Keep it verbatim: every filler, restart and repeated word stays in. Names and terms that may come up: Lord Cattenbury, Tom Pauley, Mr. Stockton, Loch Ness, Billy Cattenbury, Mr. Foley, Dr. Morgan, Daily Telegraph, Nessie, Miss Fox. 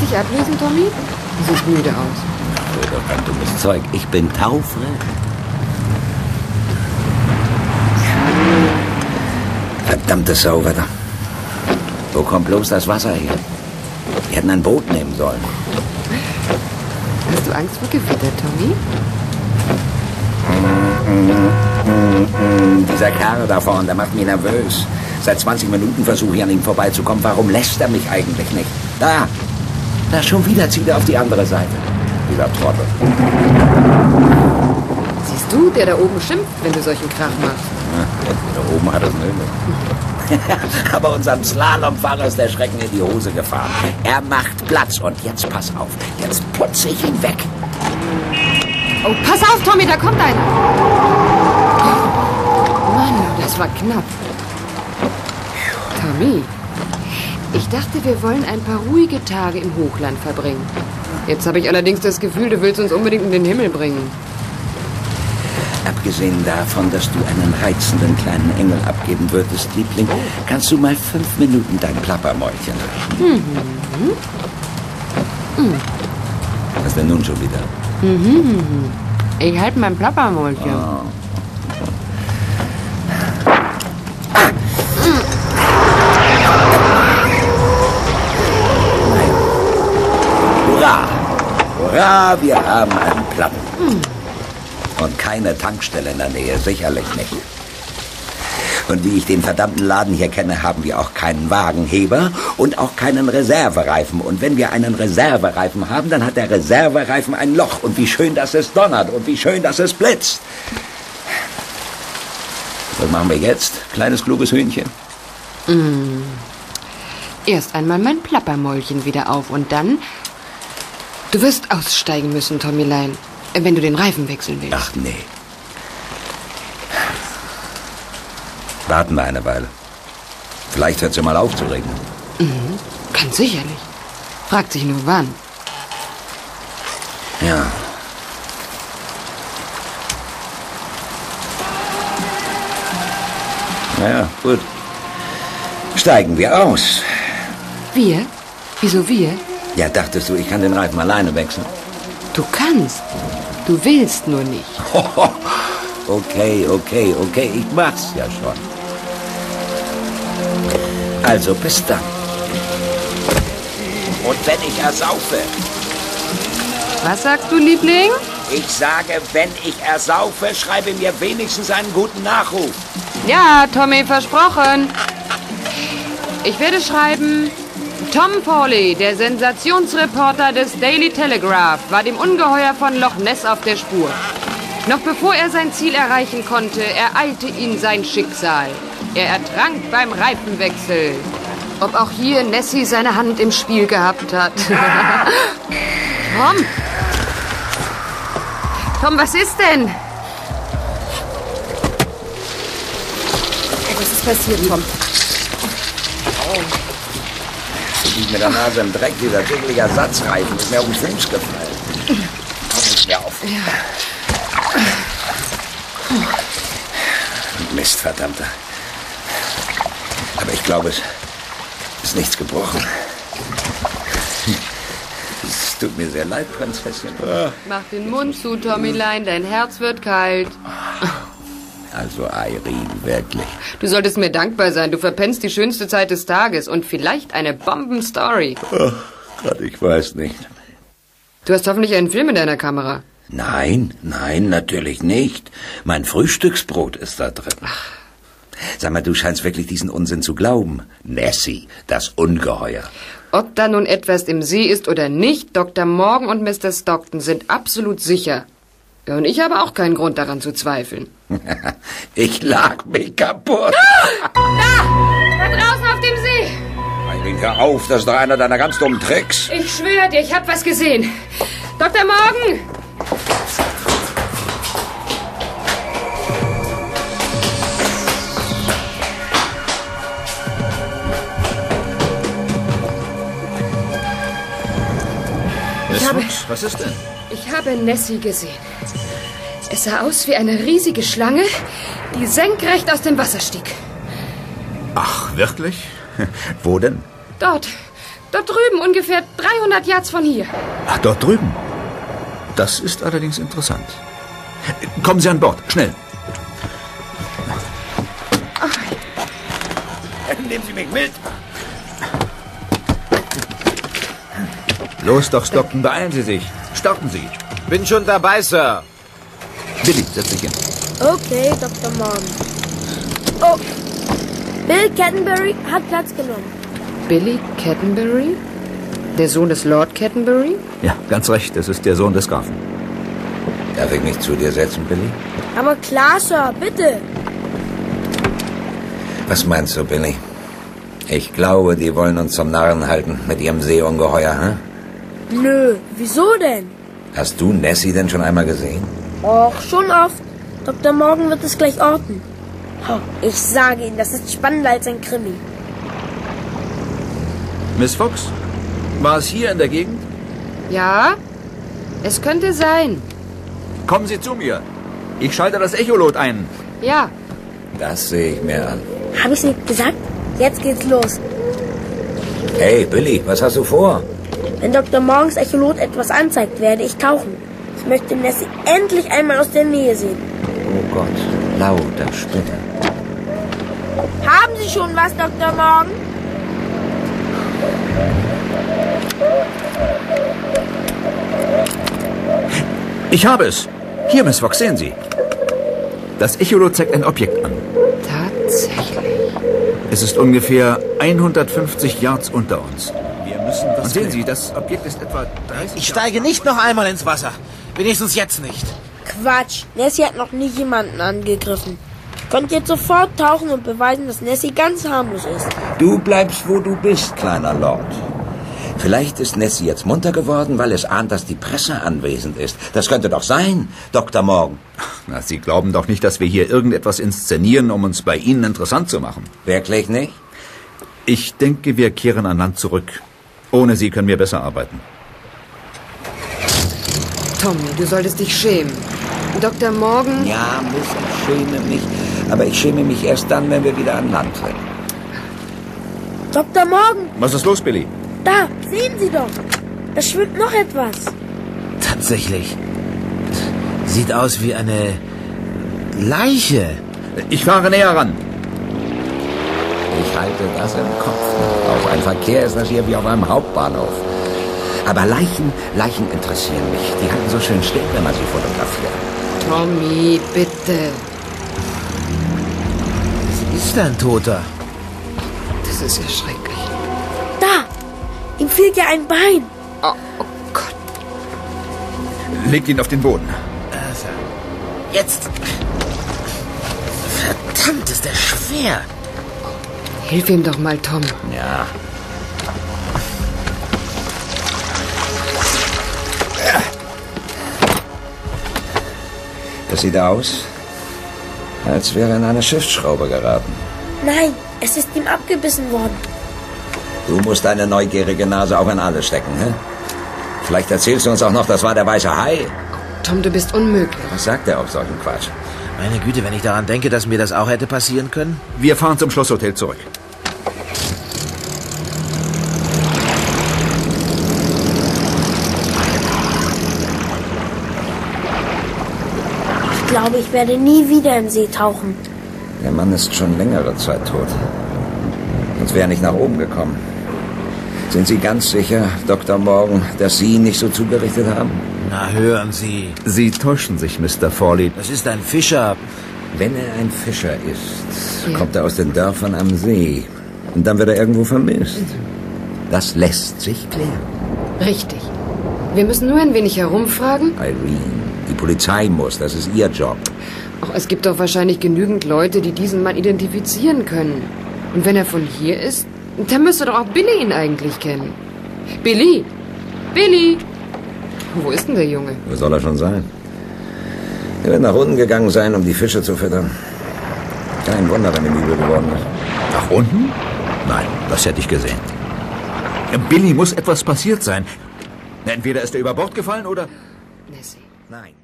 dich ablesen, Tommy? Du siehst müde aus. Doch kein dummes Zeug. Ich bin taufrisch. Verdammtes Sauwetter. Wo kommt bloß das Wasser her? Wir hätten ein Boot nehmen sollen. Hast du Angst vor Gewitter, Tommy? Mm-hmm. Dieser Kerl da vorne, der macht mich nervös. Seit zwanzig Minuten versuche ich an ihm vorbeizukommen. Warum lässt er mich eigentlich nicht? Da! Da schon wieder zieht er auf die andere Seite. Dieser Trottel. Siehst du, der da oben schimpft, wenn du solchen Krach machst. Da oben hat es nötig. Aber unserem Slalomfahrer ist der Schrecken in die Hose gefahren. Er macht Platz und jetzt pass auf. Jetzt putze ich ihn weg. Oh, pass auf, Tommy, da kommt einer. Mann, das war knapp. Tommy, ich dachte, wir wollen ein paar ruhige Tage im Hochland verbringen. Jetzt habe ich allerdings das Gefühl, du willst uns unbedingt in den Himmel bringen. Abgesehen davon, dass du einen reizenden kleinen Engel abgeben würdest, Liebling, kannst du mal fünf Minuten dein Plappermäulchen halten. Mhm. Mhm. Was denn nun schon wieder? Mhm. Ich halte mein Plappermäulchen. Oh. Ah. Mhm. Hurra! Hurra, wir haben einen Plappen. Mhm. Und keine Tankstelle in der Nähe, sicherlich nicht. Und wie ich den verdammten Laden hier kenne, haben wir auch keinen Wagenheber und auch keinen Reservereifen. Und wenn wir einen Reservereifen haben, dann hat der Reservereifen ein Loch. Und wie schön, dass es donnert und wie schön, dass es blitzt. Was machen wir jetzt, kleines kluges Hühnchen? Mm. Erst einmal mein Plappermäulchen wieder auf und dann... Du wirst aussteigen müssen, Tommylein. Wenn du den Reifen wechseln willst. Ach, nee. Warten wir eine Weile. Vielleicht hört es ja mal auf zu regnen. Mhm, ganz sicherlich. Fragt sich nur, wann. Ja. Na ja, gut. Steigen wir aus. Wir? Wieso wir? Ja, dachtest du, ich kann den Reifen alleine wechseln? Du kannst. Du willst nur nicht. Okay, okay, okay, ich mach's ja schon. Also, bis dann. Und wenn ich ersaufe? Was sagst du, Liebling? Ich sage, wenn ich ersaufe, schreibe mir wenigstens einen guten Nachruf. Ja, Tommy, versprochen. Ich werde schreiben... Tom Pauley, der Sensationsreporter des Daily Telegraph, war dem Ungeheuer von Loch Ness auf der Spur. Noch bevor er sein Ziel erreichen konnte, ereilte ihn sein Schicksal. Er ertrank beim Reifenwechsel. Ob auch hier Nessie seine Hand im Spiel gehabt hat. Tom! Tom, was ist denn? Oh, was ist passiert, Tom? Oh. Mit der Nase im Dreck, dieser dickliche Ersatzreifen ist mir auf den Fuß gefallen. Komm nicht mehr auf. Mist, verdammter. Aber ich glaube, es ist nichts gebrochen. Es tut mir sehr leid, Prinzessin. Mach den Mund zu, Tommylein, dein Herz wird kalt. Also, Irene, wirklich. Du solltest mir dankbar sein. Du verpennst die schönste Zeit des Tages und vielleicht eine Bombenstory. Ach Gott, ich weiß nicht. Du hast hoffentlich einen Film in deiner Kamera. Nein, nein, natürlich nicht. Mein Frühstücksbrot ist da drin. Ach. Sag mal, du scheinst wirklich diesen Unsinn zu glauben. Nessie, das Ungeheuer. Ob da nun etwas im See ist oder nicht, Doktor Morgan und Mister Stockton sind absolut sicher. Ja, und ich habe auch keinen Grund daran zu zweifeln. Ich lag mich kaputt. Da! Da draußen auf dem See! Irene, hör auf, das ist doch einer deiner ganz dummen Tricks. Ich schwöre dir, ich hab was gesehen. Doktor Morgan! Ich habe, was ist denn? Ich habe Nessie gesehen. Es sah aus wie eine riesige Schlange, die senkrecht aus dem Wasser stieg. Ach, wirklich? Wo denn? Dort, Dort drüben, ungefähr dreihundert Yards von hier. Ach, dort drüben? Das ist allerdings interessant. Kommen Sie an Bord, schnell. Ach. Nehmen Sie mich mit. Los doch, Stockton, beeilen Sie sich. Stockten Sie. Bin schon dabei, Sir. Billy, setz dich hin. Okay, Doktor Morgan. Oh, Bill Cattenbury hat Platz genommen. Billy Cattenbury? Der Sohn des Lord Cattenbury? Ja, ganz recht, das ist der Sohn des Grafen. Darf ich mich zu dir setzen, Billy? Aber klar, Sir, bitte. Was meinst du, Billy? Ich glaube, die wollen uns zum Narren halten mit ihrem Seeungeheuer, hm? Nö, wieso denn? Hast du Nessie denn schon einmal gesehen? Och, schon oft. Doktor Morgan wird es gleich orten. Ich sage Ihnen, das ist spannender als ein Krimi. Miss Fox, war es hier in der Gegend? Ja, es könnte sein. Kommen Sie zu mir. Ich schalte das Echolot ein. Ja. Das sehe ich mir an. Habe ich nicht gesagt? Jetzt geht's los. Hey, Billy, was hast du vor? Wenn Doktor Morgans Echolot etwas anzeigt, werde ich tauchen. Ich möchte Nessie endlich einmal aus der Nähe sehen. Oh Gott, lauter Spinne. Haben Sie schon was, Doktor Morgan? Ich habe es. Hier, Miss Fox, sehen Sie. Das Echolot zeigt ein Objekt an. Tatsächlich. Es ist ungefähr hundertfünfzig Yards unter uns. Und sehen Sie, das Objekt ist etwa dreißig... Ich steige nicht noch einmal ins Wasser. Wenigstens jetzt nicht. Quatsch. Nessie hat noch nie jemanden angegriffen. Ich könnte jetzt sofort tauchen und beweisen, dass Nessie ganz harmlos ist. Du bleibst, wo du bist, kleiner Lord. Vielleicht ist Nessie jetzt munter geworden, weil es ahnt, dass die Presse anwesend ist. Das könnte doch sein, Doktor Morgan. Na, Sie glauben doch nicht, dass wir hier irgendetwas inszenieren, um uns bei Ihnen interessant zu machen. Wirklich nicht? Ich denke, wir kehren an Land zurück. Ohne Sie können wir besser arbeiten. Tommy, du solltest dich schämen. Doktor Morgan... Ja, Miss, ich schäme mich. Aber ich schäme mich erst dann, wenn wir wieder an Land sind. Doktor Morgan! Was ist los, Billy? Da, sehen Sie doch. Da schwimmt noch etwas. Tatsächlich. Sieht aus wie eine Leiche. Ich fahre näher ran. Ich halte das im Kopf. Auf ein Verkehr ist das hier wie auf einem Hauptbahnhof. Aber Leichen, Leichen interessieren mich. Die halten so schön still, wenn man sie fotografiert. Tommy, bitte. Es ist ein Toter. Das ist ja schrecklich. Da! Ihm fehlt ja ein Bein. Oh, oh Gott. Legt ihn auf den Boden. Also, jetzt. Verdammt, ist der schwer. Hilf ihm doch mal, Tom. Ja. Das sieht aus, als wäre er in eine Schiffsschraube geraten. Nein, es ist ihm abgebissen worden. Du musst deine neugierige Nase auch in alles stecken, hä? Vielleicht erzählst du uns auch noch, das war der weiße Hai. Tom, du bist unmöglich. Was sagt er auf solchen Quatsch? Meine Güte, wenn ich daran denke, dass mir das auch hätte passieren können. Wir fahren zum Schlosshotel zurück. Ich glaube, ich werde nie wieder im See tauchen. Der Mann ist schon längere Zeit tot. Sonst wäre er nicht nach oben gekommen. Sind Sie ganz sicher, Doktor Morgan, dass Sie ihn nicht so zugerichtet haben? Na, hören Sie. Sie täuschen sich, Mister Foley. Das ist ein Fischer. Wenn er ein Fischer ist, ja, kommt er aus den Dörfern am See. Und dann wird er irgendwo vermisst. Das lässt sich klären. Richtig. Wir müssen nur ein wenig herumfragen. Irene. Die Polizei muss, das ist ihr Job. Ach, es gibt doch wahrscheinlich genügend Leute, die diesen Mann identifizieren können. Und wenn er von hier ist, dann müsste doch auch Billy ihn eigentlich kennen. Billy! Billy! Wo ist denn der Junge? Wo soll er schon sein? Er wird nach unten gegangen sein, um die Fische zu füttern. Kein Wunder, wenn ihm übel geworden ist. Nach unten? Nein, das hätte ich gesehen. Billy muss etwas passiert sein. Entweder ist er über Bord gefallen oder... Nessie. Nein.